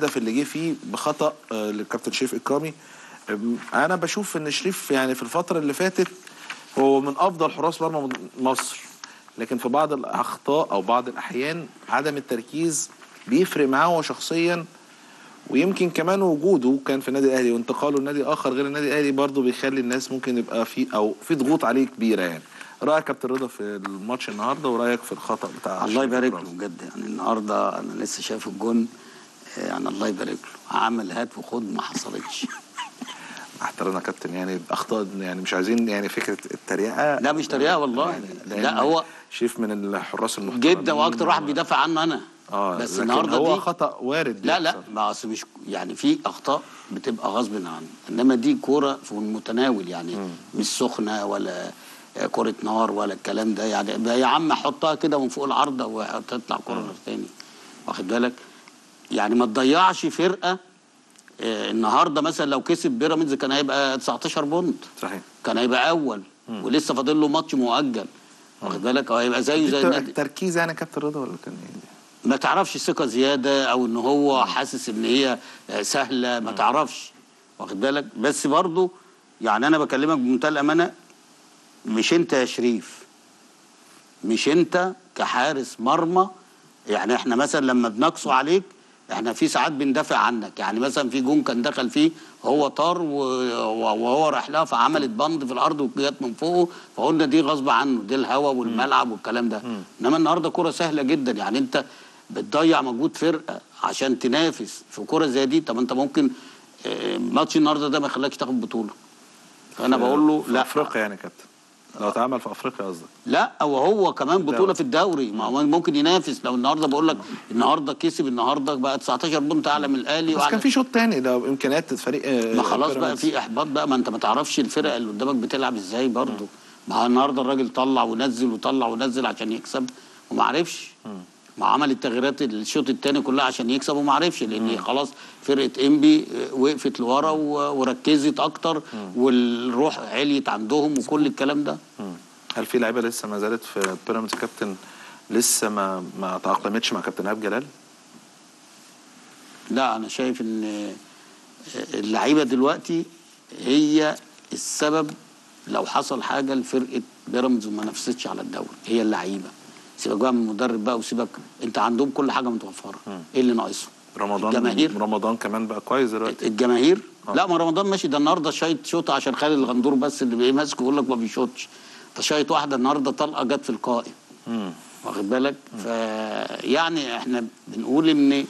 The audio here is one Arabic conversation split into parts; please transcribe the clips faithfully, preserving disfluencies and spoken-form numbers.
الهدف اللي جه فيه بخطأ للكابتن شريف إكرامي. انا بشوف ان شريف يعني في الفتره اللي فاتت هو من افضل حراس مرمى مصر، لكن في بعض الاخطاء او بعض الاحيان عدم التركيز بيفرق معاه هو شخصيا، ويمكن كمان وجوده كان في النادي الاهلي وانتقاله لنادي اخر غير النادي الاهلي برضه بيخلي الناس ممكن يبقى في او في ضغوط عليه كبيره. يعني رايك كابتن رضا في الماتش النهارده ورايك في الخطا بتاع الله يبارك له بجد؟ يعني النهارده انا لسه شايف الجون، يعني الله يبارك له عمل هات وخد ما حصلتش. احترمنا يا كابتن، يعني اخطاء، يعني مش عايزين يعني فكره التريقه، لا مش تريقه والله، يعني لا هو شريف من الحراس المحترمين جدا واكتر واحد بيدافع عنه انا اه بس النهارده هو خطا وارد، لا لا ما اصل مش يعني في اخطاء بتبقى غصب عنه، انما دي كوره في المتناول يعني م. مش سخنه ولا كوره نار ولا الكلام ده، يعني يا عم حطها كده من فوق العارضه وتطلع كوره تاني، واخد بالك؟ يعني ما تضيعش فرقه. النهارده مثلا لو كسب بيراميدز كان هيبقى تسعتاشر بونت، صحيح كان هيبقى اول مم. ولسه فاضل له ماتش مؤجل، واخد بالك؟ هيبقى زيه زي النادي. التركيز يعني كابتن رضا ولا كان ايه؟ ما تعرفش ثقه زياده او ان هو مم. حاسس ان هي سهله، ما مم. تعرفش، واخد بالك؟ بس برضه يعني انا بكلمك بمنتهى الامانه، مش انت يا شريف، مش انت كحارس مرمى، يعني احنا مثلا لما بنقصوا عليك احنا في ساعات بندافع عنك، يعني مثلا في جون كان دخل فيه هو طار وهو راح لها فعملت بند في الارض وجت من فوقه، فقلنا دي غصب عنه، دي الهوا والملعب والكلام ده. انما النهارده كوره سهله جدا، يعني انت بتضيع مجهود فرقه عشان تنافس في كوره زي دي. طب انت ممكن ماتش النهارده ده ما يخليكش تاخد بطوله. فانا بقول له لا، افريقيا يعني كابتن لو اتعمل في افريقيا قصدك؟ لا وهو كمان بطوله في الدوري، ما هو ممكن ينافس. لو النهارده بقول لك النهارده كسب، النهارده بقى تسعتاشر بونت اعلى من الاهلي، بس كان في شوط تاني لو امكانيات فريق، ما خلاص بقى في احباط بقى، ما انت ما تعرفش الفرقه اللي قدامك بتلعب ازاي برضه. ما النهارده الراجل طلع ونزل وطلع ونزل عشان يكسب وما عرفش، ما عمل التغييرات الشوط التاني كلها عشان يكسب وما عرفش، لان خلاص فرقه انبي وقفت لورا وركزت اكتر والروح عليت عندهم وكل الكلام ده. هل في لعيبه لسه ما زالت في بيراميدز كابتن لسه ما ما تاقلمتش مع كابتن ايهاب جلال؟ لا انا شايف ان اللعيبه دلوقتي هي السبب، لو حصل حاجه لفرقه بيراميدز وما نفستش على الدوري هي اللعيبه، سيبك بقى من المدرب بقى وسيبك، انت عندهم كل حاجه متوفره، ايه اللي ناقصه؟ رمضان، الجماهير، رمضان كمان بقى كويس دلوقتي، الجماهير آه. لا ما رمضان ماشي، ده النهارده شايط شوطه عشان خالد الغندور بس اللي بقى ماسكه يقول لك ما بيشوطش، ده شايط واحده النهارده طلقه جت في القائم، واخد بالك؟ فيعني احنا بنقول ان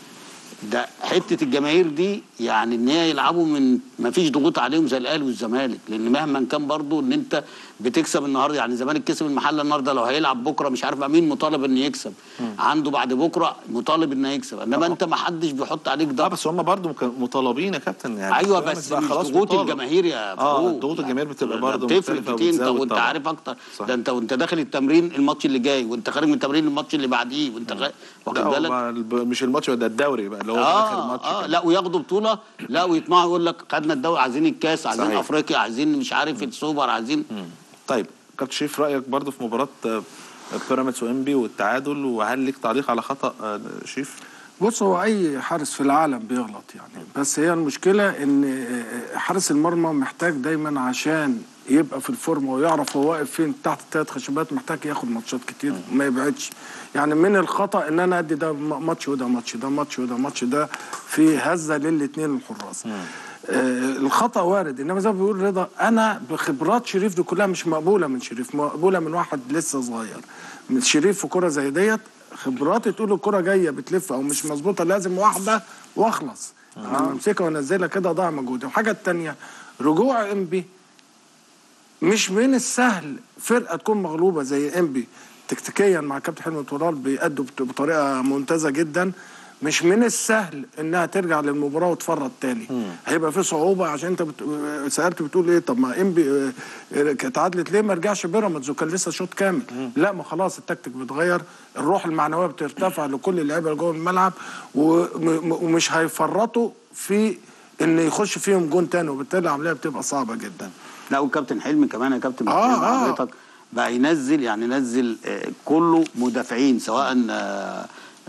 ده حته الجماهير دي، يعني ان هي يلعبوا من ما فيش ضغوط عليهم زي الاهلي والزمالك، لان مهما كان برضو ان انت بتكسب النهارده، يعني الزمالك كسب المحله النهارده، لو هيلعب بكره مش عارف مين مطالب ان يكسب، عنده بعد بكره مطالب ان يكسب، انما انت ما حدش بيحط عليك ضغط. اه بس هم برضو مطالبين يا كابتن، يعني ايوه بس ضغوط الجماهير يا فاروق، اه ضغوط الجماهير بتبقى برضو بتفرق كتير، انت وانت عارف اكتر، ده انت وانت داخل التمرين الماتش اللي جاي، وانت خارج من التمرين الماتش اللي بعديه، وانت واخد بالك؟ مش الماتش ده الدوري بقى اللي هو اخر ماتش اه لا وياخدوا بطوله، لا ويطمعوا يقول لك خدنا الدوري، عايزين الكاس، عايزين افريقيا، عايزين مش عارف السوبر، عايزين. طيب كابتن شريف، رايك برضه في مباراه بيراميدز وانبي والتعادل، وهل ليك تعليق على خطا شريف؟ بص هو اي حارس في العالم بيغلط يعني، بس هي المشكله ان حارس المرمى محتاج دايما عشان يبقى في الفورمه ويعرف هو واقف فين تحت الثلاث خشبات، محتاج ياخد ماتشات كتير وما يبعدش. يعني من الخطا ان انا ادي ده ماتش وده ماتش، ده ماتش وده ماتش، ده في هزه للاثنين الحراس. آه الخطا وارد، انما زي ما بيقول رضا انا بخبرات شريف دي كلها مش مقبوله من شريف، مقبوله من واحد لسه صغير. من شريف في كوره زي ديت خبراتي تقول الكوره جايه بتلف او مش مظبوطه، لازم واحده واخلص، انا آه. امسكها وانزلها كده ضاع مجهودي. والحاجه الثانيه رجوع انبي، مش من السهل فرقه تكون مغلوبه زي انبي تكتيكيا مع كابتن حلمي طلال بيأدوا بطريقه ممتازه جدا، مش من السهل انها ترجع للمباراه وتفرط تاني، هيبقى في صعوبه. عشان انت بت... سالت بتقول ايه، طب ما انبي اتعادلت ليه ما رجعش بيراميدز وكان لسه شوط كامل؟ مم. لا ما خلاص التكتيك بيتغير، الروح المعنويه بترتفع لكل اللعيبه جوه الملعب، وم... ومش هيفرطوا في ان يخش فيهم جون تاني، وبالتالي العمليه بتبقى صعبه جدا. لا والكابتن حلمي كمان يا كابتن آه حضرتك بقى ينزل، يعني نزل كله مدافعين سواء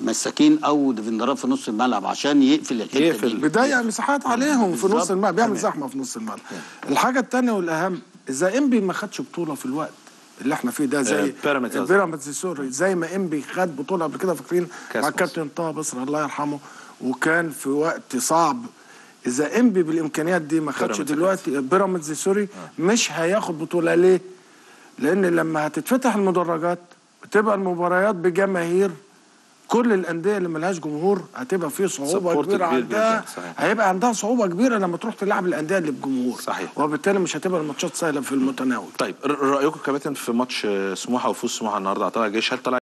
مساكين او ديفندرات في نص الملعب عشان يقفل الحته دي، يقفل بيضيع مساحات عليهم في نص الملعب، بيعمل زحمه في نص الملعب. الحاجه الثانيه والاهم، اذا انبي ما خدش بطوله في الوقت اللي احنا فيه ده زي بيراميدز، سوري، زي ما انبي خد بطوله قبل كده فاكرين مع الكابتن طه بصر الله يرحمه، وكان في وقت صعب. اذا انبي بالامكانيات دي ما خدش دلوقتي بيراميدز سوري آه. مش هياخد بطوله. ليه؟ لان لما هتتفتح المدرجات وتبقى المباريات بجماهير، كل الانديه اللي ملهاش جمهور هتبقى فيه صعوبه كبيره عندها، هيبقى عندها صعوبه كبيره لما تروح تلعب الانديه اللي بجمهور، صحيح، وبالتالي مش هتبقى الماتشات سهله في المتناول. طيب رايكم كابتن في ماتش سموحه وفوز سموحه النهارده على الجيش، هل طلع